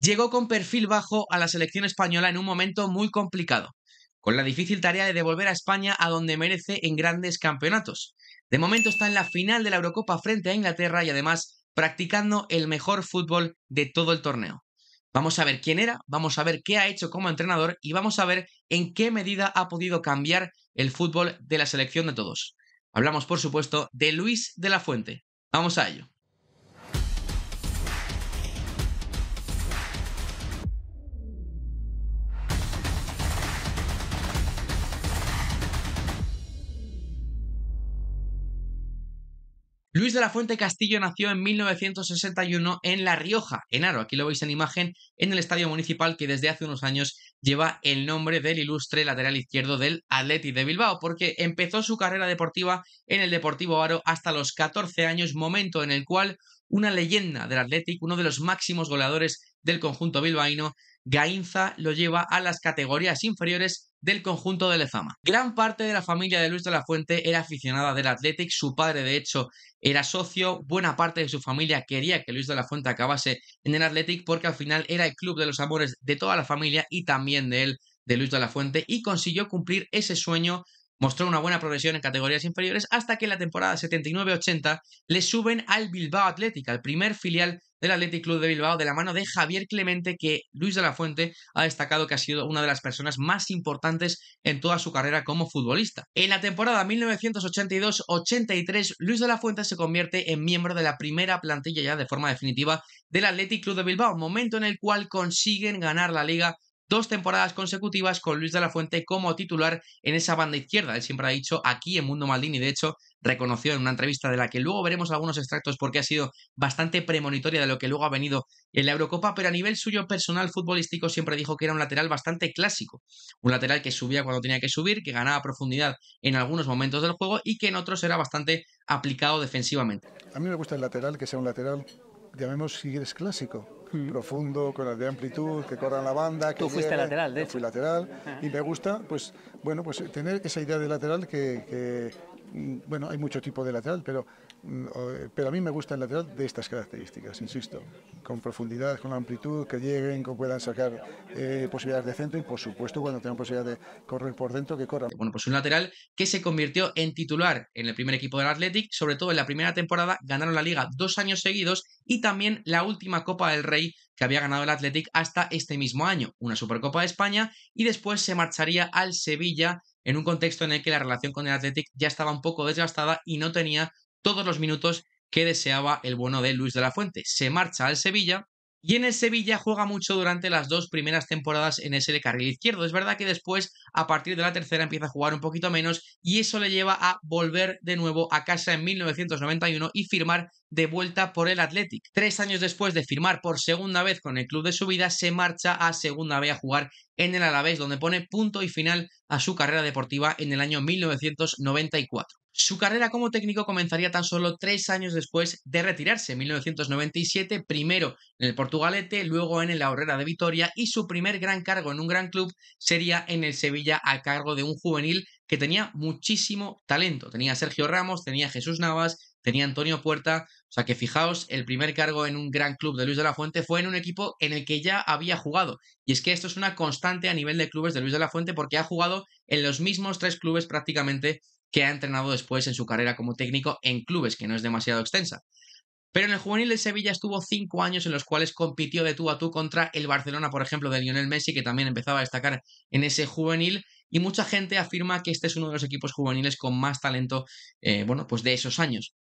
Llegó con perfil bajo a la selección española en un momento muy complicado, con la difícil tarea de devolver a España a donde merece en grandes campeonatos. De momento está en la final de la Eurocopa frente a Inglaterra y además practicando el mejor fútbol de todo el torneo. Vamos a ver quién era, vamos a ver qué ha hecho como entrenador y vamos a ver en qué medida ha podido cambiar el fútbol de la selección de todos. Hablamos, por supuesto, de Luis de la Fuente. Vamos a ello. Luis de la Fuente Castillo nació en 1961 en La Rioja, en Haro. Aquí lo veis en imagen, en el estadio municipal que desde hace unos años lleva el nombre del ilustre lateral izquierdo del ATHLETIC de Bilbao, porque empezó su carrera deportiva en el Deportivo Haro hasta los 14 años, momento en el cual una leyenda del ATHLETIC, uno de los máximos goleadores del conjunto bilbaíno, Gainza, lo lleva a las categorías inferiores del conjunto de Lezama. Gran parte de la familia de Luis de la Fuente era aficionada del ATHLETIC, su padre de hecho era socio, buena parte de su familia quería que Luis de la Fuente acabase en el ATHLETIC porque al final era el club de los amores de toda la familia y también de él, de Luis de la Fuente, y consiguió cumplir ese sueño. Mostró una buena progresión en categorías inferiores hasta que en la temporada 79-80 le suben al Bilbao ATHLETIC, al primer filial del Athletic Club de Bilbao, de la mano de Javier Clemente, que Luis de la Fuente ha destacado que ha sido una de las personas más importantes en toda su carrera como futbolista. En la temporada 1982-83, Luis de la Fuente se convierte en miembro de la primera plantilla ya de forma definitiva del Athletic Club de Bilbao, momento en el cual consiguen ganar la Liga. Dos temporadas consecutivas con Luis de la Fuente como titular en esa banda izquierda. Él siempre ha dicho aquí en Mundo Maldini, de hecho, reconoció en una entrevista de la que luego veremos algunos extractos porque ha sido bastante premonitoria de lo que luego ha venido en la Eurocopa, pero a nivel suyo personal futbolístico siempre dijo que era un lateral bastante clásico. Un lateral que subía cuando tenía que subir, que ganaba profundidad en algunos momentos del juego y que en otros era bastante aplicado defensivamente. A mí me gusta el lateral, que sea un lateral, llamemos si eres clásico. Profundo, con la de amplitud, que corran la banda. Que tú fuiste llegue, lateral, de hecho. Fui lateral. Ajá. Y me gusta, pues, bueno, pues tener esa idea de lateral que bueno, hay mucho tipo de lateral, pero a mí me gusta el lateral de estas características, insisto, con profundidad, con amplitud, que lleguen, que puedan sacar posibilidades de centro y, por supuesto, cuando tengan posibilidad de correr por dentro, que corran. Bueno, pues un lateral que se convirtió en titular en el primer equipo del Athletic, sobre todo en la primera temporada, ganaron la Liga 2 años seguidos y también la última Copa del Rey que había ganado el Athletic hasta este mismo año, una Supercopa de España, y después se marcharía al Sevilla en un contexto en el que la relación con el Athletic ya estaba un poco desgastada y no tenía todos los minutos que deseaba el bueno de Luis de la Fuente. Se marcha al Sevilla y en el Sevilla juega mucho durante las dos primeras temporadas en ese carril izquierdo. Es verdad que después, a partir de la tercera, empieza a jugar un poquito menos y eso le lleva a volver de nuevo a casa en 1991 y firmar de vuelta por el Athletic. 3 años después de firmar por segunda vez con el club de su vida, se marcha a segunda B a jugar en el Alavés, donde pone punto y final a su carrera deportiva en el año 1994. Su carrera como técnico comenzaría tan solo 3 años después de retirarse, en 1997, primero en el Portugalete, luego en el Aurrera de Vitoria, y su primer gran cargo en un gran club sería en el Sevilla a cargo de un juvenil que tenía muchísimo talento. Tenía a Sergio Ramos, tenía a Jesús Navas, tenía a Antonio Puerta. O sea que fijaos, el primer cargo en un gran club de Luis de la Fuente fue en un equipo en el que ya había jugado. Y es que esto es una constante a nivel de clubes de Luis de la Fuente porque ha jugado en los mismos 3 clubes prácticamente que ha entrenado después en su carrera como técnico en clubes, que no es demasiado extensa. Pero en el juvenil de Sevilla estuvo 5 años en los cuales compitió de tú a tú contra el Barcelona, por ejemplo, de Lionel Messi, que también empezaba a destacar en ese juvenil, y mucha gente afirma que este es uno de los equipos juveniles con más talento bueno, pues de esos años.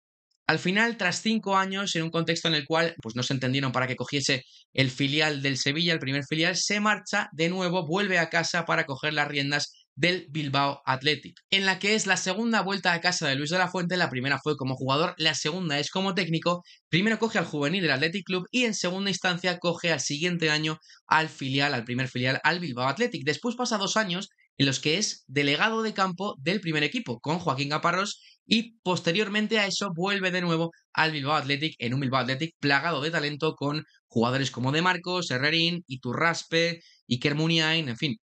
Al final, tras 5 años, en un contexto en el cual pues no se entendieron para que cogiese el filial del Sevilla, el primer filial, se marcha de nuevo, vuelve a casa para coger las riendas del Bilbao Athletic, en la que es la segunda vuelta a casa de Luis de la Fuente. La primera fue como jugador, la segunda es como técnico. Primero coge al juvenil del Athletic Club y en segunda instancia coge al siguiente año al filial, al primer filial, al Bilbao Athletic. Después pasa 2 años en los que es delegado de campo del primer equipo con Joaquín Caparros y posteriormente a eso vuelve de nuevo al Bilbao Athletic, en un Bilbao Athletic plagado de talento con jugadores como De Marcos, Herrerín, Iturraspe, Iker Muniain, en fin.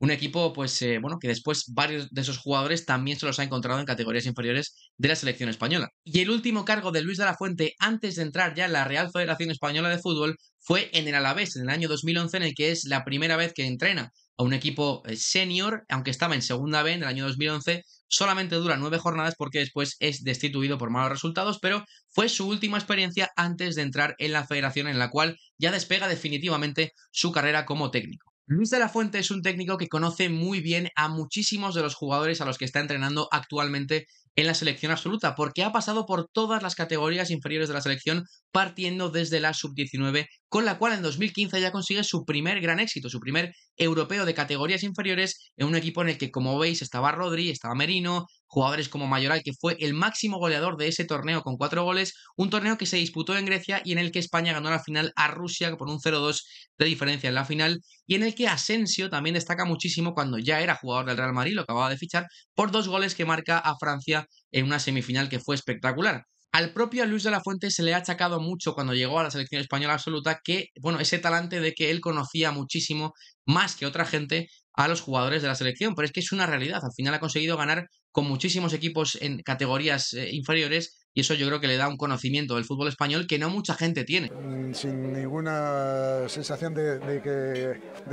Un equipo, pues, bueno, que después varios de esos jugadores también se los ha encontrado en categorías inferiores de la selección española. Y el último cargo de Luis de la Fuente antes de entrar ya en la Real Federación Española de Fútbol fue en el Alavés, en el año 2011, en el que es la primera vez que entrena a un equipo senior, aunque estaba en segunda B en el año 2011, solamente dura 9 jornadas porque después es destituido por malos resultados, pero fue su última experiencia antes de entrar en la federación, en la cual ya despega definitivamente su carrera como técnico. Luis de la Fuente es un técnico que conoce muy bien a muchísimos de los jugadores a los que está entrenando actualmente en la selección absoluta, porque ha pasado por todas las categorías inferiores de la selección, partiendo desde la sub-19, con la cual en 2015 ya consigue su primer gran éxito, su primer europeo de categorías inferiores, en un equipo en el que, como veis, estaba Rodri, estaba Merino, jugadores como Mayoral, que fue el máximo goleador de ese torneo con 4 goles, un torneo que se disputó en Grecia y en el que España ganó la final a Rusia por un 0-2 de diferencia en la final, y en el que Asensio también destaca muchísimo cuando ya era jugador del Real Madrid, lo acababa de fichar, por 2 goles que marca a Francia en una semifinal que fue espectacular. Al propio Luis de la Fuente se le ha achacado mucho cuando llegó a la selección española absoluta que, bueno, ese talante de que él conocía muchísimo, más que otra gente, a los jugadores de la selección, pero es que es una realidad, al final ha conseguido ganar con muchísimos equipos en categorías inferiores y eso yo creo que le da un conocimiento del fútbol español que no mucha gente tiene. Sin ninguna sensación de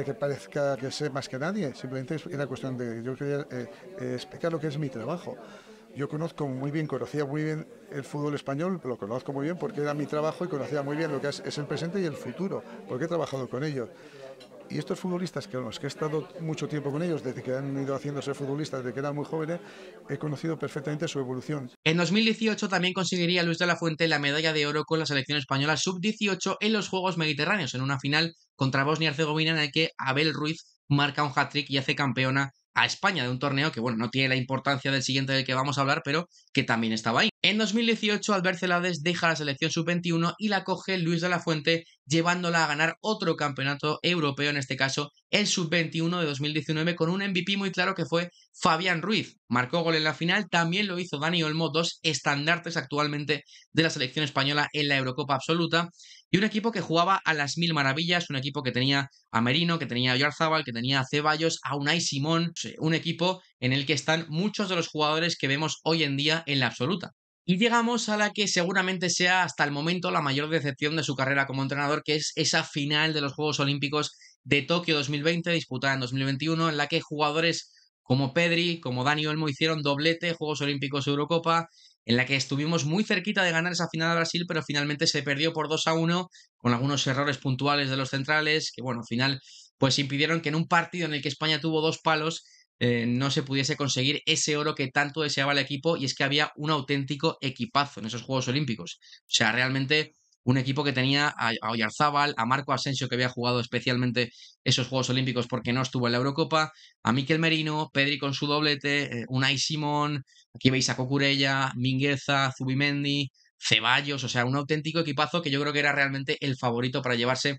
que parezca que sé más que nadie, simplemente es una cuestión de, yo quería explicar lo que es mi trabajo. Yo conocía muy bien el fútbol español, lo conozco muy bien porque era mi trabajo y conocía muy bien lo que es el presente y el futuro, porque he trabajado con ellos. Y estos futbolistas con los que he estado mucho tiempo con ellos, desde que han ido haciéndose futbolistas, desde que eran muy jóvenes, he conocido perfectamente su evolución. En 2018 también conseguiría Luis de la Fuente la medalla de oro con la selección española sub-18 en los Juegos Mediterráneos, en una final contra Bosnia y Herzegovina en la que Abel Ruiz marca un hat-trick y hace campeona a España de un torneo que, bueno, no tiene la importancia del siguiente del que vamos a hablar, pero que también estaba ahí. En 2018, Albert Celades deja la selección sub-21 y la coge Luis de la Fuente, llevándola a ganar otro campeonato europeo, en este caso el sub-21 de 2019, con un MVP muy claro que fue Fabián Ruiz. Marcó gol en la final, también lo hizo Dani Olmo, 2 estandartes actualmente de la selección española en la Eurocopa absoluta. Y un equipo que jugaba a las mil maravillas, un equipo que tenía a Merino, que tenía a Oyarzabal, que tenía a Ceballos, a Unai Simón, un equipo en el que están muchos de los jugadores que vemos hoy en día en la absoluta. Y llegamos a la que seguramente sea hasta el momento la mayor decepción de su carrera como entrenador, que es esa final de los Juegos Olímpicos de Tokio 2020, disputada en 2021, en la que jugadores como Pedri, como Dani Olmo hicieron doblete, Juegos Olímpicos, Eurocopa, en la que estuvimos muy cerquita de ganar esa final a Brasil, pero finalmente se perdió por 2-1, con algunos errores puntuales de los centrales, que bueno, al final pues impidieron que en un partido en el que España tuvo 2 palos, no se pudiese conseguir ese oro que tanto deseaba el equipo, y es que había un auténtico equipazo en esos Juegos Olímpicos. O sea, realmente un equipo que tenía a Oyarzabal, a Marco Asensio, que había jugado especialmente esos Juegos Olímpicos porque no estuvo en la Eurocopa, a Mikel Merino, Pedri con su doblete, Unai Simón, aquí veis a Cucurella, Mingueza, Zubimendi, Ceballos, o sea, un auténtico equipazo que yo creo que era realmente el favorito para llevarse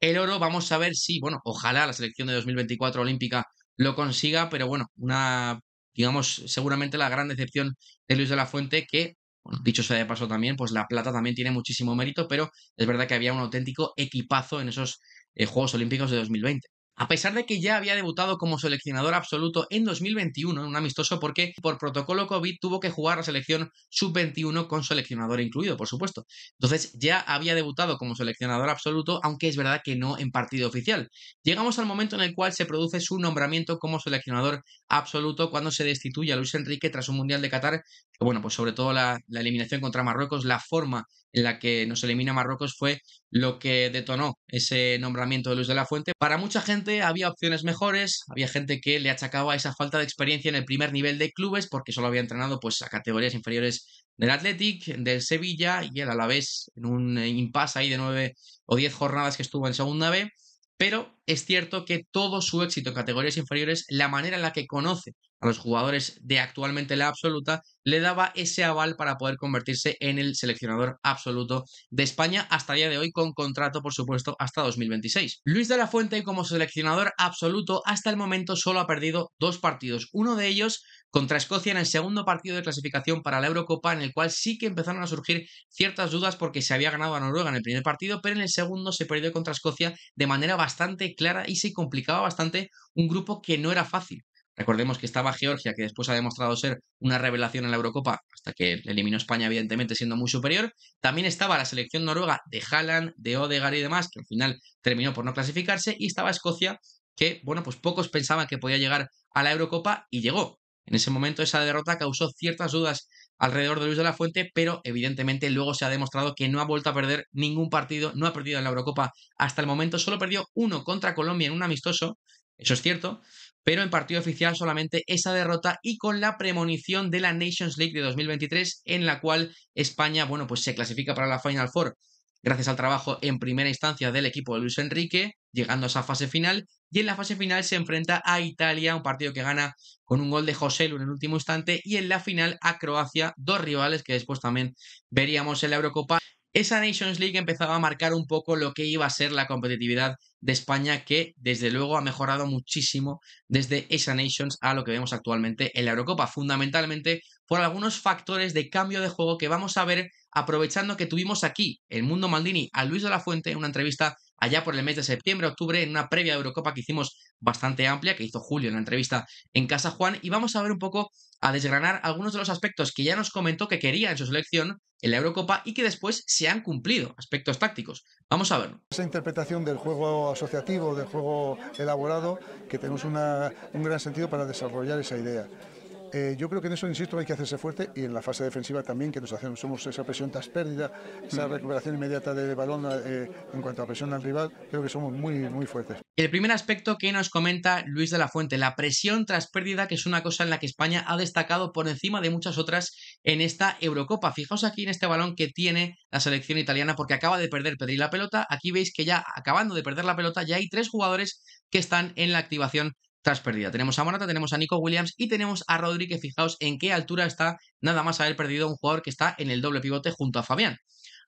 el oro. Vamos a ver si, bueno, ojalá la selección de 2024 olímpica lo consiga, pero bueno, una, digamos, seguramente la gran decepción de Luis de la Fuente que, bueno, dicho sea de paso también, pues la plata también tiene muchísimo mérito, pero es verdad que había un auténtico equipazo en esos Juegos Olímpicos de 2020. A pesar de que ya había debutado como seleccionador absoluto en 2021, en un amistoso, porque por protocolo COVID tuvo que jugar la selección sub-21 con seleccionador incluido, por supuesto. Entonces ya había debutado como seleccionador absoluto, aunque es verdad que no en partido oficial. Llegamos al momento en el cual se produce su nombramiento como seleccionador absoluto cuando se destituye a Luis Enrique tras un Mundial de Qatar, que bueno, pues sobre todo la eliminación contra Marruecos, la forma en la que nos elimina Marruecos fue lo que detonó ese nombramiento de Luis de la Fuente. Para mucha gente había opciones mejores, había gente que le achacaba esa falta de experiencia en el primer nivel de clubes porque solo había entrenado pues a categorías inferiores del ATHLETIC, del SEVILLA y el Alavés en un impasse ahí de 9 o 10 jornadas que estuvo en segunda B, pero es cierto que todo su éxito en categorías inferiores, la manera en la que conoce a los jugadores de actualmente la absoluta, le daba ese aval para poder convertirse en el seleccionador absoluto de España hasta el día de hoy, con contrato, por supuesto, hasta 2026. Luis de la Fuente, como seleccionador absoluto, hasta el momento solo ha perdido 2 partidos. Uno de ellos contra Escocia en el segundo partido de clasificación para la Eurocopa, en el cual sí que empezaron a surgir ciertas dudas porque se había ganado a Noruega en el primer partido, pero en el segundo se perdió contra Escocia de manera bastante clara y se complicaba bastante un grupo que no era fácil. Recordemos que estaba Georgia, que después ha demostrado ser una revelación en la Eurocopa, hasta que eliminó a España, evidentemente, siendo muy superior. También estaba la selección noruega de Haaland, de Odegaard y demás, que al final terminó por no clasificarse. Y estaba Escocia, que, bueno, pues pocos pensaban que podía llegar a la Eurocopa y llegó. En ese momento esa derrota causó ciertas dudas alrededor de Luis de la Fuente, pero evidentemente luego se ha demostrado que no ha vuelto a perder ningún partido, no ha perdido en la Eurocopa hasta el momento, solo perdió uno contra Colombia en un amistoso, eso es cierto, pero en partido oficial solamente esa derrota y con la premonición de la Nations League de 2023, en la cual España, bueno, pues se clasifica para la Final Four gracias al trabajo en primera instancia del equipo de Luis Enrique, llegando a esa fase final, y en la fase final se enfrenta a Italia, un partido que gana con un gol de Joselu en el último instante, y en la final a Croacia, dos rivales que después también veríamos en la Eurocopa. Esa Nations League empezaba a marcar un poco lo que iba a ser la competitividad de España, que desde luego ha mejorado muchísimo desde esa Nations a lo que vemos actualmente en la Eurocopa, fundamentalmente por algunos factores de cambio de juego que vamos a ver, aprovechando que tuvimos aquí en Mundo Maldini a Luis de la Fuente en una entrevista allá por el mes de septiembre-octubre, en una previa de Eurocopa que hicimos bastante amplia, que hizo Julio en la entrevista en Casa Juan, y vamos a ver un poco, a desgranar algunos de los aspectos que ya nos comentó que quería en su selección en la Eurocopa y que después se han cumplido, aspectos tácticos. Vamos a verlo. Esa interpretación del juego asociativo, del juego elaborado, que tenemos un gran sentido para desarrollar esa idea. Yo creo que en eso, insisto, hay que hacerse fuerte, y en la fase defensiva también, que nos hacemos esa presión tras pérdida, esa recuperación inmediata del balón en cuanto a presión al rival, creo que somos muy, muy fuertes. El primer aspecto que nos comenta Luis de la Fuente, la presión tras pérdida, que es una cosa en la que España ha destacado por encima de muchas otras en esta Eurocopa. Fijaos aquí en este balón que tiene la selección italiana, porque acaba de perder Pedri la pelota. Aquí veis que ya acabando de perder la pelota ya hay 3 jugadores que están en la activación tras pérdida. Tenemos a Morata, tenemos a Nico Williams y tenemos a Rodri, que fijaos en qué altura está, nada más haber perdido un jugador que está en el doble pivote junto a Fabián.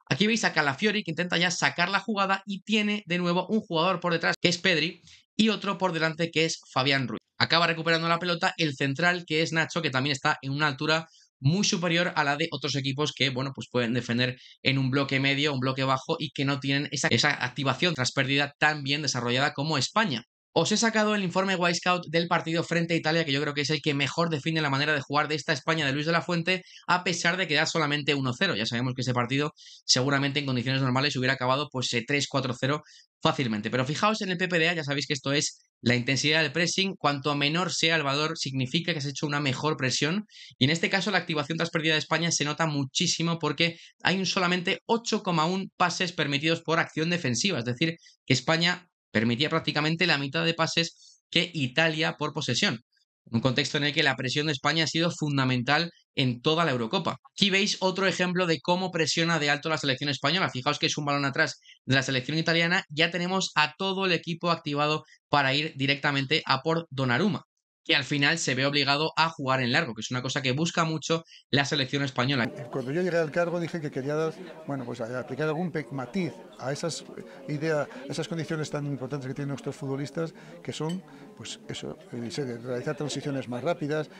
Aquí veis a Calafiori, que intenta ya sacar la jugada y tiene de nuevo un jugador por detrás, que es Pedri, y otro por delante, que es Fabián Ruiz. Acaba recuperando la pelota el central, que es Nacho, que también está en una altura muy superior a la de otros equipos que, bueno, pues pueden defender en un bloque medio, un bloque bajo, y que no tienen esa activación tras pérdida tan bien desarrollada como España. Os he sacado el informe Wisecout del partido frente a Italia, que yo creo que es el que mejor define la manera de jugar de esta España de Luis de la Fuente, a pesar de quedar solamente 1-0. Ya sabemos que ese partido seguramente en condiciones normales hubiera acabado pues 3-4-0 fácilmente. Pero fijaos en el PPDA, ya sabéis que esto es la intensidad del pressing. Cuanto menor sea el valor, significa que has hecho una mejor presión. Y en este caso la activación tras pérdida de España se nota muchísimo, porque hay solamente 8,1 pases permitidos por acción defensiva. Es decir, que España permitía prácticamente la mitad de pases que Italia por posesión. Un contexto en el que la presión de España ha sido fundamental en toda la Eurocopa. Aquí veis otro ejemplo de cómo presiona de alto la selección española. Fijaos que es un balón atrás de la selección italiana. Ya tenemos a todo el equipo activado para ir directamente a por Donnarumma, que al final se ve obligado a jugar en largo, que es una cosa que busca mucho la selección española. Cuando yo llegué al cargo dije que quería dar, bueno, pues aplicar algún matiz a esas ideas, a esas condiciones tan importantes que tienen nuestros futbolistas, que son, pues eso, realizar transiciones más rápidas,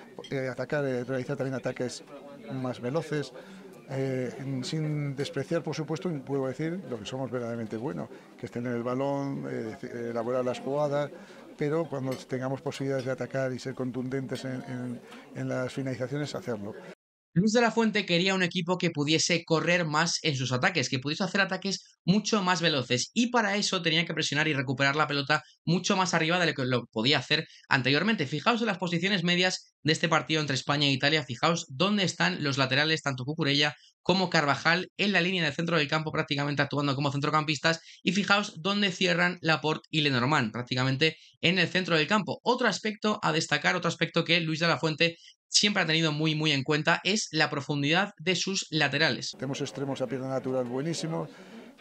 atacar, realizar también ataques más veloces, sin despreciar, por supuesto, puedo decir lo que somos verdaderamente buenos, que es tener el balón, elaborar las jugadas, pero cuando tengamos posibilidades de atacar y ser contundentes en las finalizaciones, hacerlo. Luis de la Fuente quería un equipo que pudiese correr más en sus ataques, que pudiese hacer ataques mucho más veloces, y para eso tenía que presionar y recuperar la pelota mucho más arriba de lo que lo podía hacer anteriormente. Fijaos en las posiciones medias de este partido entre España e Italia, fijaos dónde están los laterales, tanto Cucurella como Carvajal, en la línea del centro del campo, prácticamente actuando como centrocampistas, y fijaos dónde cierran Laporte y Lenormand, prácticamente en el centro del campo. Otro aspecto a destacar, otro aspecto que Luis de la Fuente siempre ha tenido muy, muy en cuenta, es la profundidad de sus laterales. Tenemos extremos a pierna natural buenísimos,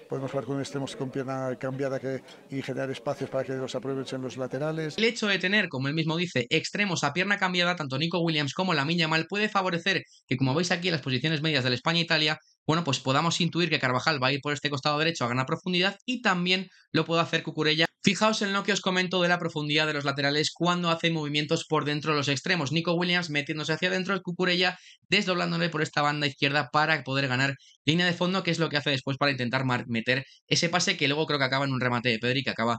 podemos jugar con extremos con pierna cambiada y generar espacios para que los aprovechen los laterales. El hecho de tener, como él mismo dice, extremos a pierna cambiada, tanto Nico Williams como Lamine Yamal, puede favorecer que, como veis aquí en las posiciones medias del España-Italia, bueno, pues podamos intuir que Carvajal va a ir por este costado derecho a ganar profundidad, y también lo puede hacer Cucurella. Fijaos en lo que os comento de la profundidad de los laterales cuando hacen movimientos por dentro de los extremos. Nico Williams metiéndose hacia adentro, Cucurella desdoblándole por esta banda izquierda para poder ganar línea de fondo, que es lo que hace después para intentar meter ese pase que luego creo que acaba en un remate de Pedri que acaba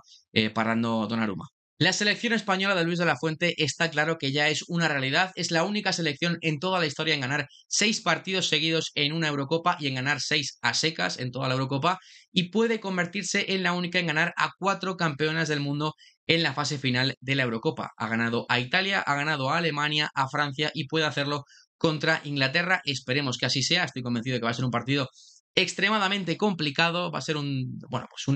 parando Donnarumma. La selección española de Luis de la Fuente está claro que ya es una realidad. Es la única selección en toda la historia en ganar 6 partidos seguidos en una Eurocopa y en ganar 6 a secas en toda la Eurocopa, y puede convertirse en la única en ganar a 4 campeonas del mundo en la fase final de la Eurocopa. Ha ganado a Italia, ha ganado a Alemania, a Francia, y puede hacerlo contra Inglaterra. Esperemos que así sea. Estoy convencido de que va a ser un partido extremadamente complicado, va a ser un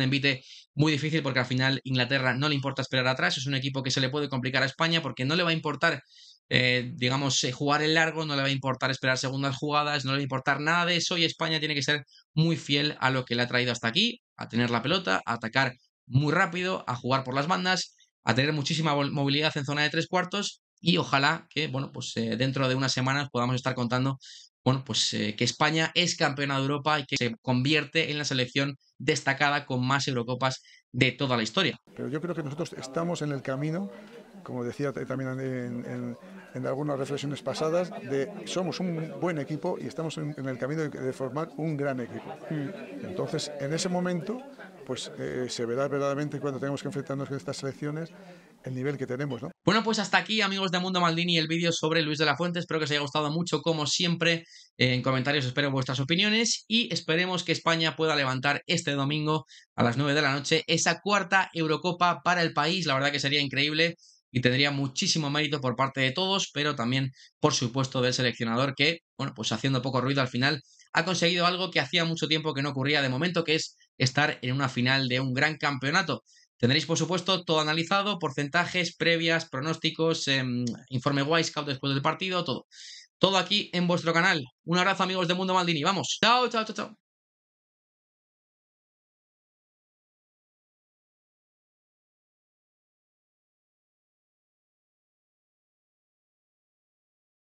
envite muy difícil, porque al final Inglaterra no le importa esperar atrás, es un equipo que se le puede complicar a España porque no le va a importar, jugar el largo, no le va a importar esperar segundas jugadas, no le va a importar nada de eso, y España tiene que ser muy fiel a lo que le ha traído hasta aquí, a tener la pelota, a atacar muy rápido, a jugar por las bandas, a tener muchísima movilidad en zona de 3/4, y ojalá que, dentro de unas semanas podamos estar contando que España es campeona de Europa y que se convierte en la selección destacada con más Eurocopas de toda la historia. Pero yo creo que nosotros estamos en el camino, como decía también en algunas reflexiones pasadas, somos un buen equipo y estamos en el camino de formar un gran equipo. Entonces, en ese momento, se verá verdaderamente cuando tengamos que enfrentarnos con estas selecciones el nivel que tenemos, ¿no? Bueno, pues hasta aquí, amigos de Mundo Maldini, el vídeo sobre Luis de la Fuente. Espero que os haya gustado mucho, como siempre. En comentarios espero vuestras opiniones y esperemos que España pueda levantar este domingo a las 9 de la noche esa cuarta Eurocopa para el país. La verdad que sería increíble y tendría muchísimo mérito por parte de todos, pero también, por supuesto, del seleccionador que, haciendo poco ruido al final, ha conseguido algo que hacía mucho tiempo que no ocurría de momento, que es estar en una final de un gran campeonato. Tendréis, por supuesto, todo analizado, porcentajes, previas, pronósticos, informe Wisecout después del partido, todo. Todo aquí en vuestro canal. Un abrazo, amigos de Mundo Maldini. Vamos. Chao, chao, chao, chao.